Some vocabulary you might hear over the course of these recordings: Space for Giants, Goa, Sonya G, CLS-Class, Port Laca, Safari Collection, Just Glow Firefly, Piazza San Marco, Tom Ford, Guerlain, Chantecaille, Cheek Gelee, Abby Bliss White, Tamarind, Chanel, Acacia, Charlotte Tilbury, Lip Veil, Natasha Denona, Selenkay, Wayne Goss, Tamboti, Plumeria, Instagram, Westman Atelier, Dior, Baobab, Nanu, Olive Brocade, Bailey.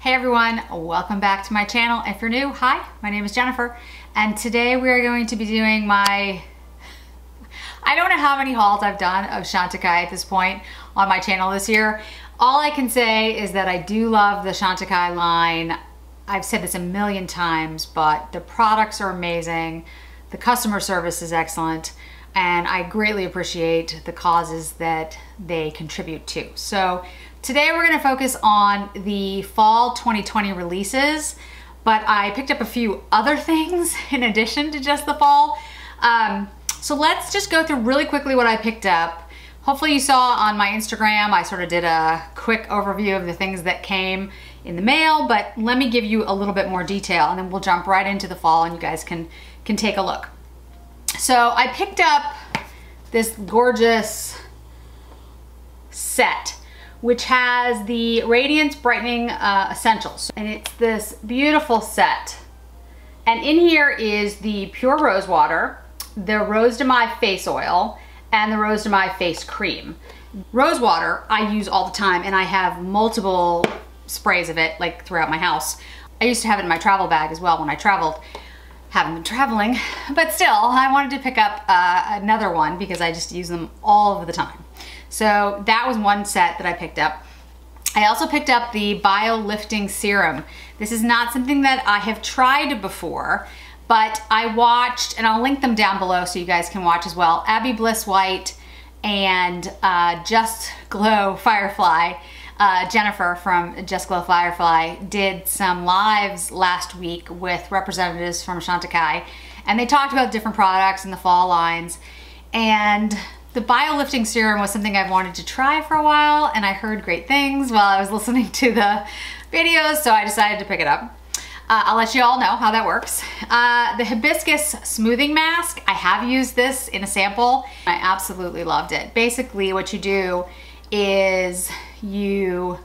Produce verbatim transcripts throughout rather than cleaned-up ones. Hey everyone, welcome back to my channel. If you're new, hi, my name is Jennifer, and today we are going to be doing my, I don't know how many hauls I've done of Chantecaille at this point on my channel this year. All I can say is that I do love the Chantecaille line. I've said this a million times, but the products are amazing, the customer service is excellent, and I greatly appreciate the causes that they contribute to. So today we're gonna focus on the fall twenty twenty releases, but I picked up a few other things in addition to just the fall. Um, so let's just go through really quickly what I picked up. Hopefully you saw on my Instagram, I sort of did a quick overview of the things that came in the mail, but let me give you a little bit more detail and then we'll jump right into the fall and you guys can, can take a look. So I picked up this gorgeous set, which has the Radiance Brightening uh, Essentials. And it's this beautiful set. And in here is the Pure Rose Water, the Rose de Mai Face Oil, and the Rose de Mai Face Cream. Rose water I use all the time and I have multiple sprays of it like throughout my house. I used to have it in my travel bag as well when I traveled. Haven't been traveling, but still I wanted to pick up uh, another one because I just use them all of the time. So that was one set that I picked up. I also picked up the Bio Lifting Serum. This is not something that I have tried before, but I watched, and I'll link them down below so you guys can watch as well, Abby Bliss White and uh, Just Glow Firefly. Uh, Jennifer from Just Glow Firefly did some lives last week with representatives from Chantecaille, and they talked about different products in the fall lines. And the Bio Lifting Serum was something I've wanted to try for a while, and I heard great things while I was listening to the videos, so I decided to pick it up. Uh, I'll let you all know how that works. Uh, the Hibiscus Smoothing Mask, I have used this in a sample. I absolutely loved it. Basically what you do is you,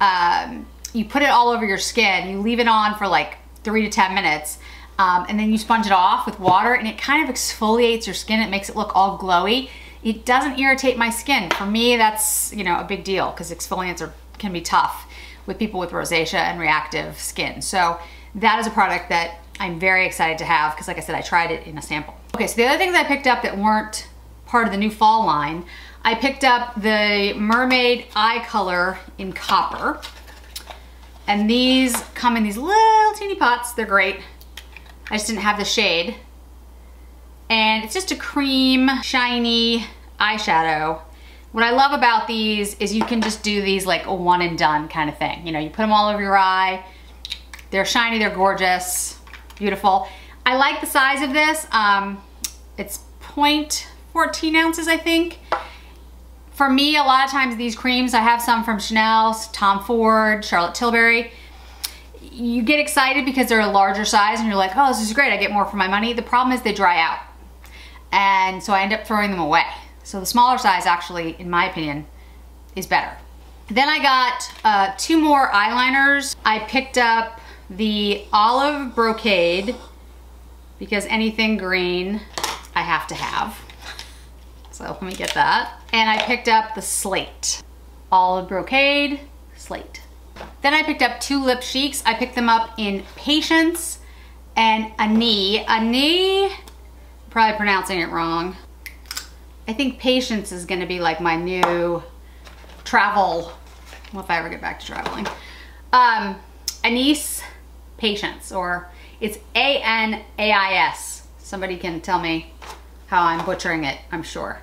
um, you put it all over your skin, you leave it on for like three to ten minutes, Um, and then you sponge it off with water and it kind of exfoliates your skin. It makes it look all glowy. It doesn't irritate my skin. For me, that's, you know, a big deal because exfoliants are, can be tough with people with rosacea and reactive skin. So that is a product that I'm very excited to have because, like I said, I tried it in a sample. Okay, so the other things I picked up that weren't part of the new fall line, I picked up the Mermaid Eye Color in Copper. And these come in these little teeny pots. They're great. I just didn't have the shade. And it's just a cream, shiny eyeshadow. What I love about these is you can just do these like a one and done kind of thing. You know, you put them all over your eye. They're shiny, they're gorgeous, beautiful. I like the size of this. Um, it's zero point one four ounces, I think. For me, a lot of times these creams, I have some from Chanel, Tom Ford, Charlotte Tilbury. You get excited because they're a larger size and you're like, oh, this is great, I get more for my money. The problem is they dry out. And so I end up throwing them away. So the smaller size actually, in my opinion, is better. Then I got uh, two more eyeliners. I picked up the Olive Brocade because anything green I have to have. So let me get that. And I picked up the Slate. Olive Brocade, Slate. Then I picked up two lip cheeks. I picked them up in Patience and Ani. Ani, probably pronouncing it wrong. I think Patience is gonna be like my new travel, well, if I ever get back to traveling. Um, Anise, Patience, or it's A N A I S. Somebody can tell me how I'm butchering it, I'm sure.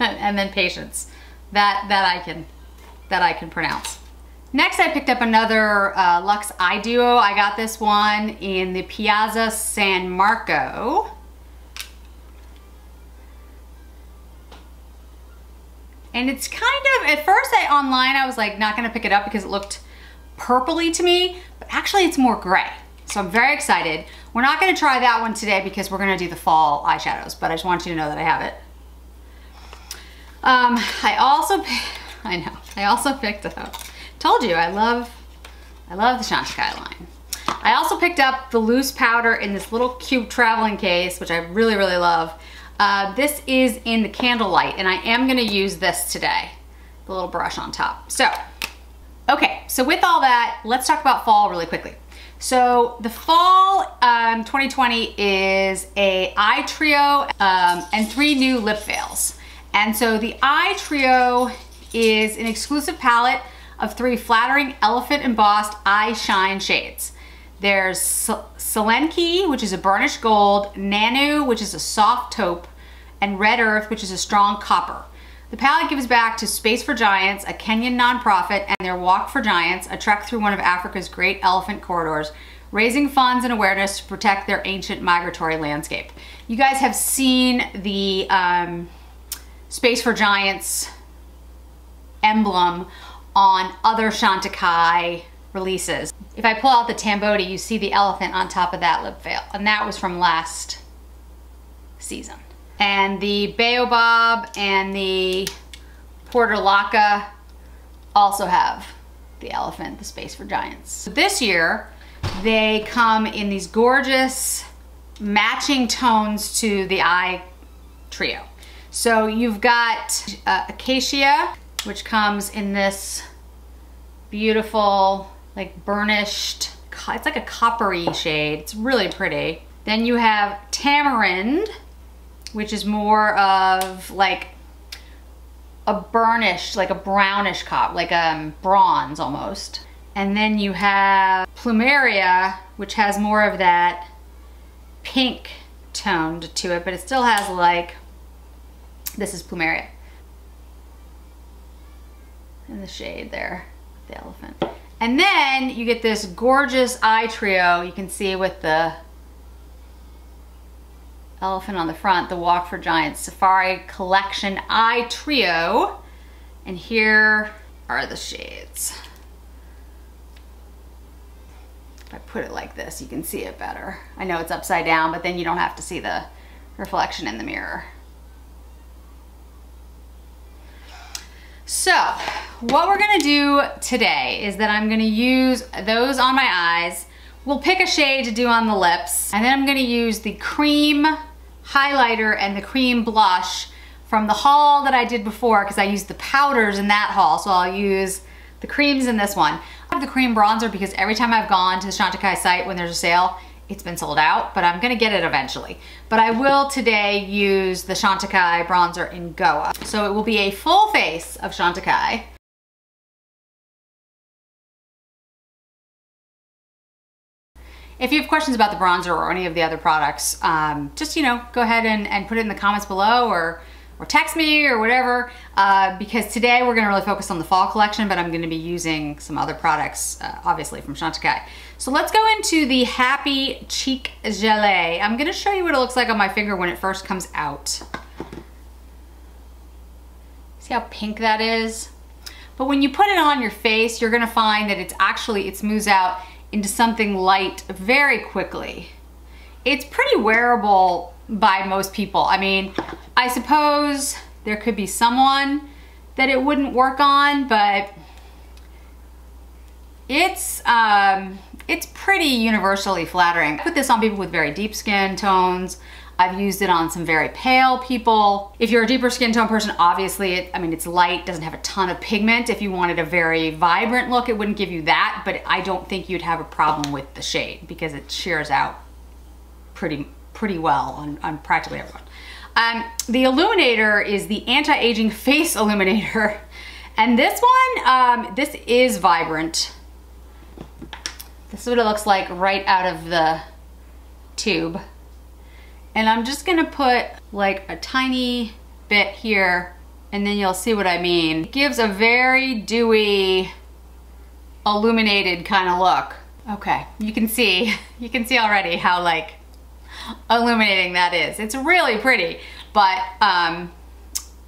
And then Patience, that, that, I can, that I can pronounce. Next, I picked up another uh, Luxe Eye Duo. I got this one in the Piazza San Marco. And it's kind of, at first I online, I was like not gonna pick it up because it looked purpley to me, but actually it's more gray. So I'm very excited. We're not gonna try that one today because we're gonna do the fall eyeshadows, but I just want you to know that I have it. Um, I also, I know, I also picked up, told you, I love, I love the Chantecaille line. I also picked up the loose powder in this little cute traveling case, which I really, really love. Uh, this is in the Candlelight, and I am gonna use this today, the little brush on top. So Okay, so with all that, let's talk about fall really quickly. So the fall um, twenty twenty is a eye trio um, and three new lip veils. And so the eye trio is an exclusive palette of three flattering elephant embossed eye shine shades. There's Selenkay, which is a burnished gold, Nanu, which is a soft taupe, and Red Earth, which is a strong copper. The palette gives back to Space for Giants, a Kenyan nonprofit, and their Walk for Giants, a trek through one of Africa's great elephant corridors, raising funds and awareness to protect their ancient migratory landscape. You guys have seen the um, Space for Giants emblem on other Chantecaille releases. If I pull out the Tamboti, you see the elephant on top of that lip veil, and that was from last season. And the Baobab and the Port Laca also have the elephant, the Space for Giants. So this year, they come in these gorgeous matching tones to the eye trio. So you've got uh, Acacia, which comes in this beautiful, like burnished, it's like a coppery shade. It's really pretty. Then you have Tamarind, which is more of like a burnished, like a brownish copper, like um, bronze almost. And then you have Plumeria, which has more of that pink toned to it, but it still has like, this is Plumeria. In the shade there, the elephant. And then you get this gorgeous eye trio, you can see with the elephant on the front, the Walk for Giants Safari Collection Eye Trio. And here are the shades. If I put it like this, you can see it better. I know it's upside down, but then you don't have to see the reflection in the mirror. So what we're gonna do today is that I'm gonna use those on my eyes. We'll pick a shade to do on the lips, and then I'm gonna use the cream highlighter and the cream blush from the haul that I did before, because I used the powders in that haul, so I'll use the creams in this one. I have the cream bronzer because every time I've gone to the Chantecaille site when there's a sale, it's been sold out, but I'm gonna get it eventually. But I will today use the Chantecaille bronzer in Goa. So it will be a full face of Chantecaille. If you have questions about the bronzer or any of the other products, um, just, you know, go ahead and, and put it in the comments below, or, or text me or whatever, uh, because today we're gonna really focus on the fall collection, but I'm gonna be using some other products, uh, obviously from Chantecaille. So let's go into the Happy Cheek Gelee. I'm gonna show you what it looks like on my finger when it first comes out. See how pink that is? But when you put it on your face, you're gonna find that it's actually, it smooths out into something light very quickly. It's pretty wearable by most people. I mean, I suppose there could be someone that it wouldn't work on, but it's um, it's pretty universally flattering. I put this on people with very deep skin tones. I've used it on some very pale people. If you're a deeper skin tone person, obviously, it, I mean, it's light, doesn't have a ton of pigment. If you wanted a very vibrant look, it wouldn't give you that, but I don't think you'd have a problem with the shade because it shears out pretty pretty well on, on practically everyone. Um, the illuminator is the anti-aging face illuminator. And this one, um, this is vibrant. This is what it looks like right out of the tube. And I'm just gonna put like a tiny bit here, and then you'll see what I mean. It gives a very dewy, illuminated kind of look. Okay, you can see, you can see already how like illuminating that is. It's really pretty, but um,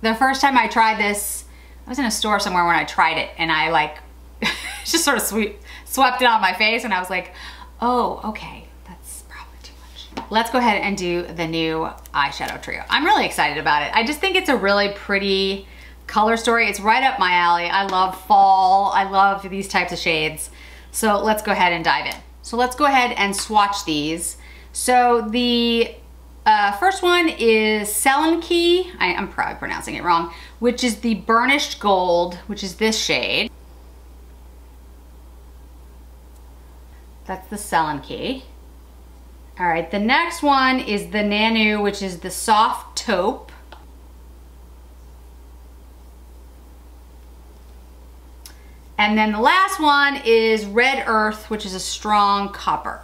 the first time I tried this, I was in a store somewhere when I tried it, and I like just sort of sweep, swept it on my face, and I was like, oh, okay. Let's go ahead and do the new eyeshadow trio. I'm really excited about it. I just think it's a really pretty color story. It's right up my alley. I love fall. I love these types of shades. So let's go ahead and dive in. So let's go ahead and swatch these. So the uh, first one is Selenkay. I am probably pronouncing it wrong, which is the burnished gold, which is this shade. That's the Selenkay. All right, the next one is the Nanu, which is the soft taupe. And then the last one is Red Earth, which is a strong copper.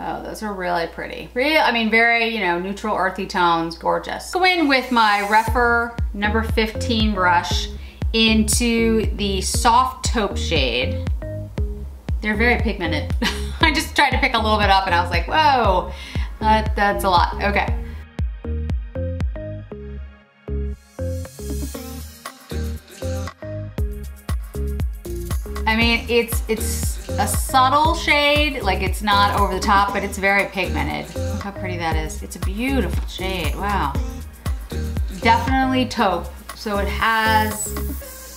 Oh, those are really pretty. Real, I mean, very, you know, neutral earthy tones, gorgeous. Go in with my Refer number fifteen brush into the soft taupe shade. They're very pigmented. I just tried to pick a little bit up and I was like, whoa, that, that's a lot, okay. I mean, it's it's a subtle shade, like it's not over the top, but it's very pigmented. Look how pretty that is. It's a beautiful shade, wow. Definitely taupe, so it has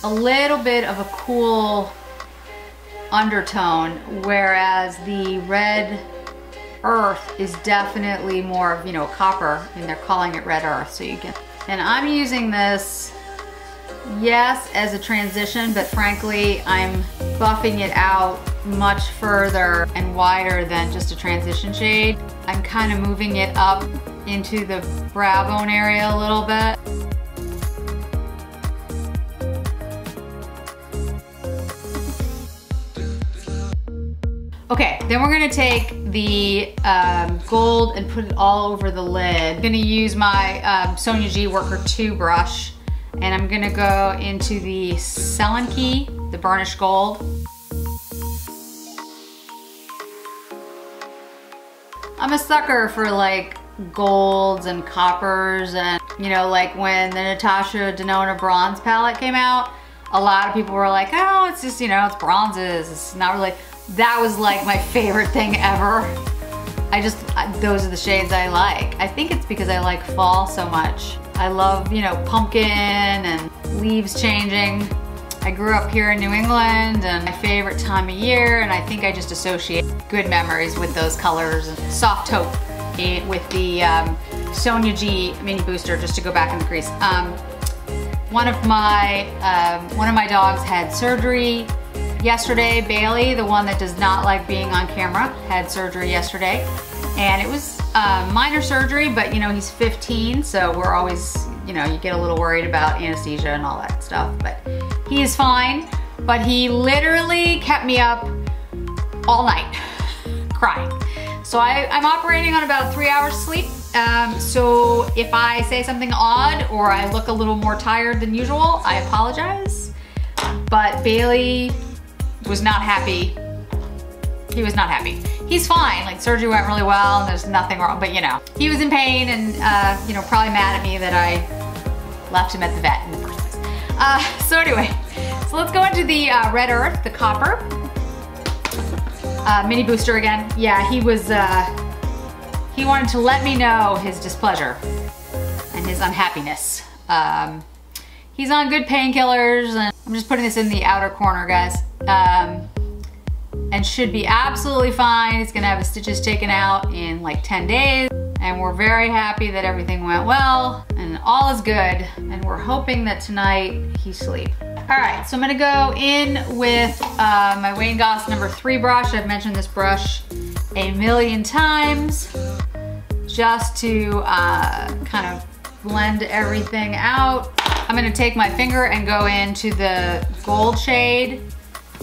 a little bit of a cool undertone, whereas the Red Earth is definitely more of, you know, copper, and they're calling it Red Earth, so you get. And I'm using this, yes, as a transition, but frankly, I'm buffing it out much further and wider than just a transition shade. I'm kind of moving it up into the brow bone area a little bit. Okay, then we're gonna take the um, gold and put it all over the lid. I'm gonna use my um, Sonya G Worker two brush, and I'm gonna go into the Selenkay, the burnished gold. I'm a sucker for like golds and coppers, and you know, like when the Natasha Denona bronze palette came out, a lot of people were like, oh, it's just, you know, it's bronzes, it's not really. That was like my favorite thing ever. I just, those are the shades I like. I think it's because I like fall so much. I love, you know, pumpkin and leaves changing. I grew up here in New England, and my favorite time of year, and I think I just associate good memories with those colors. Soft taupe with the um, Sonya G Mini Booster, just to go back in the crease. Um, one of my um, one of my dogs had surgery yesterday. Bailey, the one that does not like being on camera, had surgery yesterday, and it was uh, minor surgery, but you know, he's fifteen, so we're always, you know, you get a little worried about anesthesia and all that stuff, but he is fine. But he literally kept me up all night crying. So I, I'm operating on about three hours sleep, um, so if I say something odd or I look a little more tired than usual, I apologize. But Bailey was not happy. He was not happy. He's fine, like surgery went really well and there's nothing wrong, but you know, he was in pain and uh, you know, probably mad at me that I left him at the vet in the first place. Uh, so anyway, so let's go into the uh, Red Earth, the copper. Uh, mini booster again. Yeah, he was, uh, he wanted to let me know his displeasure and his unhappiness. Um, he's on good painkillers, and I'm just putting this in the outer corner, guys. Um, and should be absolutely fine. He's gonna have his stitches taken out in like ten days, and we're very happy that everything went well and all is good, and we're hoping that tonight he sleeps. All right, so I'm gonna go in with uh, my Wayne Goss number three brush. I've mentioned this brush a million times, just to uh, kind of blend everything out. I'm gonna take my finger and go into the gold shade.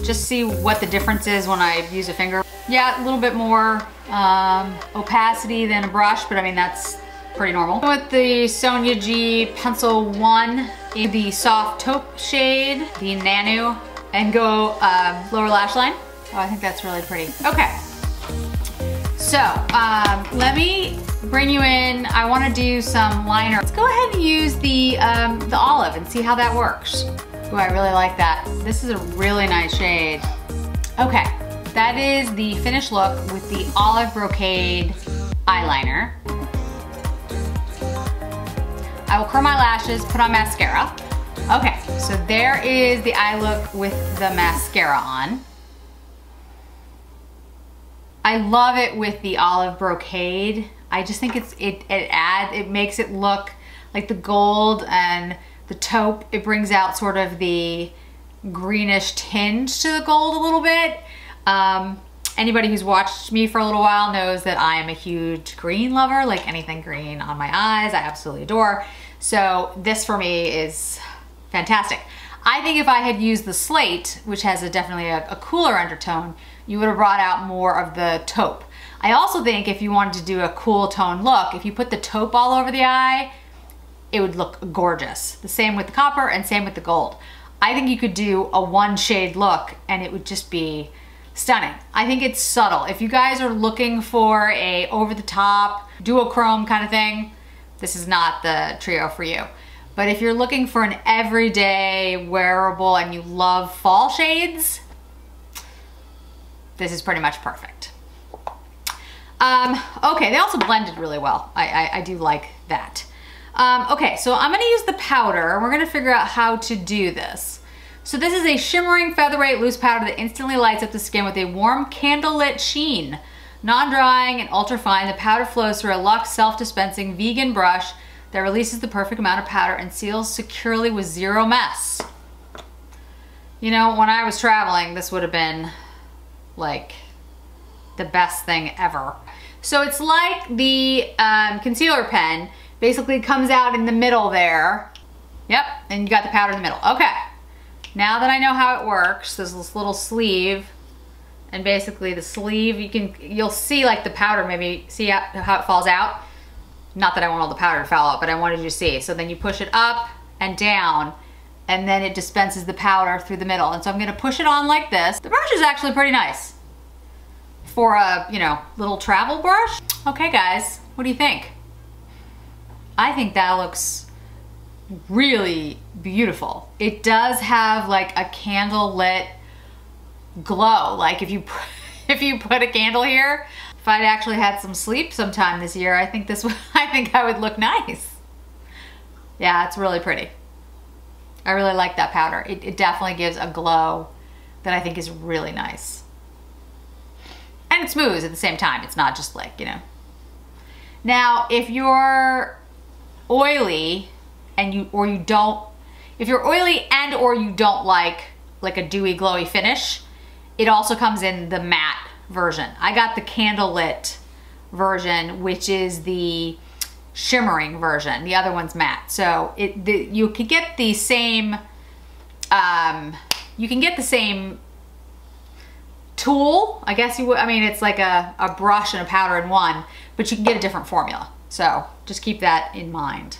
Just see what the difference is when I use a finger. Yeah, a little bit more um, opacity than a brush, but I mean, that's pretty normal. With the Sonya G Pencil one in the soft taupe shade, the Nanu, and go um, lower lash line. Oh, I think that's really pretty. Okay, so um, let me bring you in. I wanna do some liner. Let's go ahead and use the, um, the olive and see how that works. Ooh, I really like that. This is a really nice shade. Okay, that is the finished look with the Olive Brocade eyeliner. I will curl my lashes, put on mascara. Okay, so there is the eye look with the mascara on. I love it with the Olive Brocade. I just think it's it it adds, it makes it look like the gold and the taupe, it brings out sort of the greenish tinge to the gold a little bit. Um, anybody who's watched me for a little while knows that I am a huge green lover, like anything green on my eyes, I absolutely adore. So this for me is fantastic. I think if I had used the slate, which has a definitely a, a cooler undertone, you would have brought out more of the taupe. I also think if you wanted to do a cool tone look, if you put the taupe all over the eye, it would look gorgeous. The same with the copper and same with the gold. I think you could do a one shade look and it would just be stunning. I think it's subtle. If you guys are looking for a over the top, duochrome kind of thing, this is not the trio for you. But if you're looking for an everyday wearable and you love fall shades, this is pretty much perfect. Um, okay, they also blended really well. I, I, I do like that. Um, okay, so I'm gonna use the powder and we're gonna figure out how to do this. So this is a shimmering featherweight loose powder that instantly lights up the skin with a warm candlelit sheen. Non-drying and ultra fine, the powder flows through a luxe self-dispensing vegan brush that releases the perfect amount of powder and seals securely with zero mess. You know, when I was traveling, this would have been like the best thing ever. So it's like the um, concealer pen, basically comes out in the middle there. Yep, and you got the powder in the middle. Okay, now that I know how it works, there's this little sleeve, and basically the sleeve, you can, you'll see like the powder, maybe see how it falls out. Not that I want all the powder to fall out, but I wanted you to see. So then you push it up and down, and then it dispenses the powder through the middle. And so I'm gonna push it on like this. The brush is actually pretty nice for a, you know, little travel brush. Okay guys, what do you think? I think that looks really beautiful. It does have like a candle lit glow. Like if you, if you put a candle here, if I'd actually had some sleep sometime this year, I think this would, I think I would look nice. Yeah, it's really pretty. I really like that powder. It, it definitely gives a glow that I think is really nice. And it smooths at the same time. It's not just like, you know. Now, if you're oily and you, or you don't, if you're oily and or you don't like like a dewy glowy finish, it also comes in the matte version. I got the candlelit version, which is the shimmering version. The other one's matte. So it, the, you can get the same, um, you can get the same tool, I guess you would. I mean, it's like a, a brush and a powder in one, but you can get a different formula. So just keep that in mind.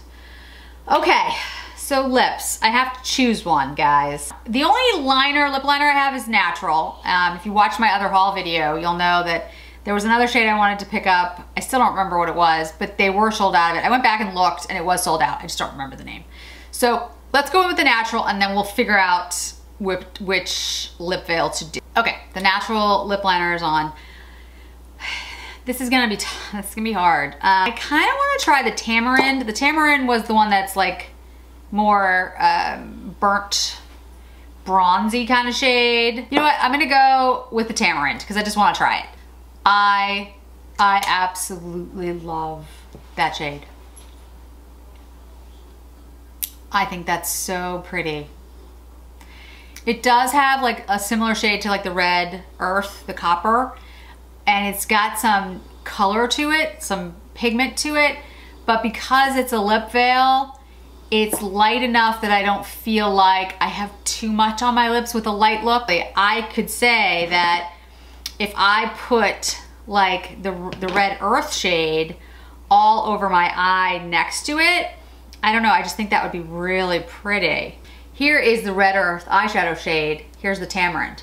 Okay, so lips. I have to choose one, guys. The only liner, lip liner I have is natural. Um, if you watch my other haul video, you'll know that there was another shade I wanted to pick up. I still don't remember what it was, but they were sold out of it. I went back and looked and it was sold out. I just don't remember the name. So let's go in with the natural and then we'll figure out which, which lip veil to do. Okay, the natural lip liner is on. This is gonna be, this is gonna be hard. Uh, I kind of want to try the tamarind. The tamarind was the one that's like more um, burnt, bronzy kind of shade. You know what? I'm gonna go with the tamarind because I just want to try it. I, I absolutely love that shade. I think that's so pretty. It does have like a similar shade to like the red earth, the copper. And it's got some color to it, some pigment to it, but because it's a lip veil, it's light enough that I don't feel like I have too much on my lips with a light look. I could say that if I put like the, the red earth shade all over my eye next to it, I don't know, I just think that would be really pretty. Here is the red earth eyeshadow shade. Here's the tamarind.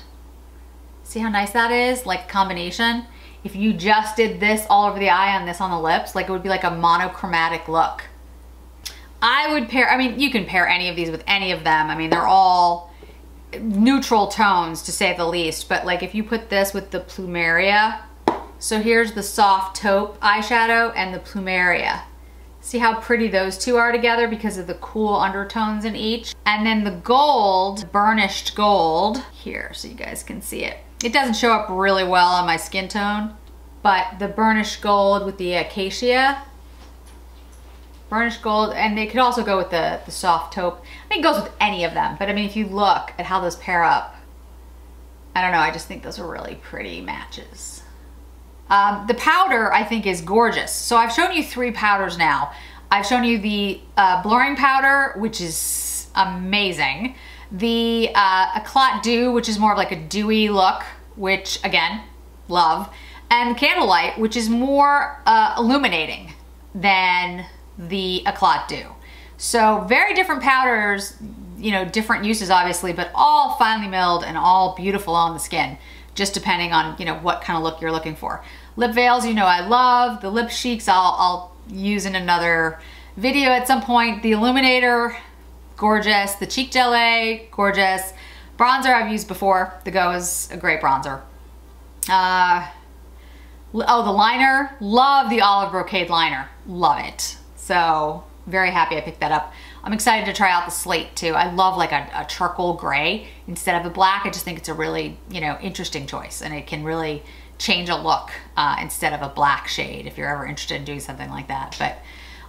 See how nice that is? Like combination. If you just did this all over the eye and this on the lips, like it would be like a monochromatic look. I would pair, I mean, you can pair any of these with any of them. I mean, they're all neutral tones to say the least, but like if you put this with the Plumeria, so here's the soft taupe eyeshadow and the Plumeria. See how pretty those two are together because of the cool undertones in each. And then the gold, burnished gold here, so you guys can see it. It doesn't show up really well on my skin tone, but the burnished gold with the Acacia, burnished gold, and they could also go with the, the soft taupe. I mean, it goes with any of them, but I mean, if you look at how those pair up, I don't know, I just think those are really pretty matches. Um, the powder, I think, is gorgeous. So I've shown you three powders now. I've shown you the uh, blurring powder, which is amazing. The uh, Eclat Dew, which is more of like a dewy look, which, again, love. And Candlelight, which is more uh, illuminating than the Eclat Dew. So very different powders, you know, different uses, obviously, but all finely milled and all beautiful on the skin, just depending on, you know, what kind of look you're looking for. Lip veils, you know, I love. The lip cheeks, I'll, I'll use in another video at some point. The illuminator, gorgeous. The Cheek Gelee, gorgeous. Bronzer I've used before. The Go is a great bronzer. Uh, oh, the liner. Love the Olive Brocade liner. Love it. So very happy I picked that up. I'm excited to try out the slate too. I love like a, a charcoal gray instead of a black. I just think it's a really, you know, interesting choice, and it can really change a look uh, instead of a black shade if you're ever interested in doing something like that. But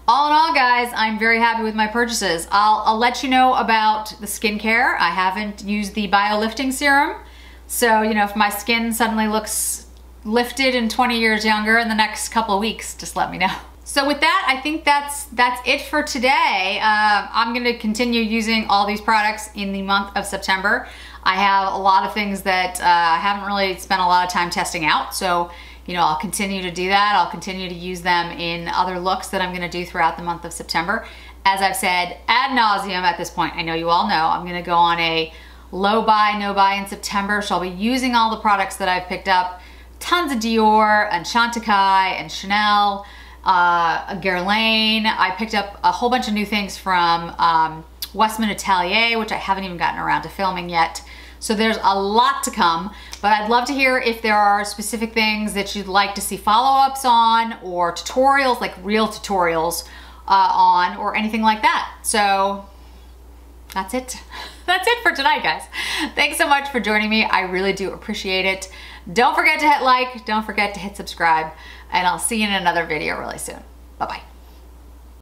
all in all, guys, I'm very happy with my purchases. I'll, I'll let you know about the skincare. I haven't used the bio lifting serum. So, you know, if my skin suddenly looks lifted and twenty years younger in the next couple of weeks, just let me know. So with that, I think that's that's it for today. Uh, I'm gonna continue using all these products in the month of September. I have a lot of things that uh, I haven't really spent a lot of time testing out. So, you know, I'll continue to do that. I'll continue to use them in other looks that I'm gonna do throughout the month of September. As I've said ad nauseum at this point, I know you all know, I'm gonna go on a low buy, no buy in September. So I'll be using all the products that I've picked up. Tons of Dior and Chantecaille and Chanel. Uh, Guerlain. I picked up a whole bunch of new things from um, Westman Atelier, which I haven't even gotten around to filming yet. So there's a lot to come, but I'd love to hear if there are specific things that you'd like to see follow-ups on, or tutorials, like real tutorials uh, on, or anything like that. So that's it. That's it for tonight, guys. Thanks so much for joining me. I really do appreciate it. Don't forget to hit like, don't forget to hit subscribe, and I'll see you in another video really soon. Bye-bye.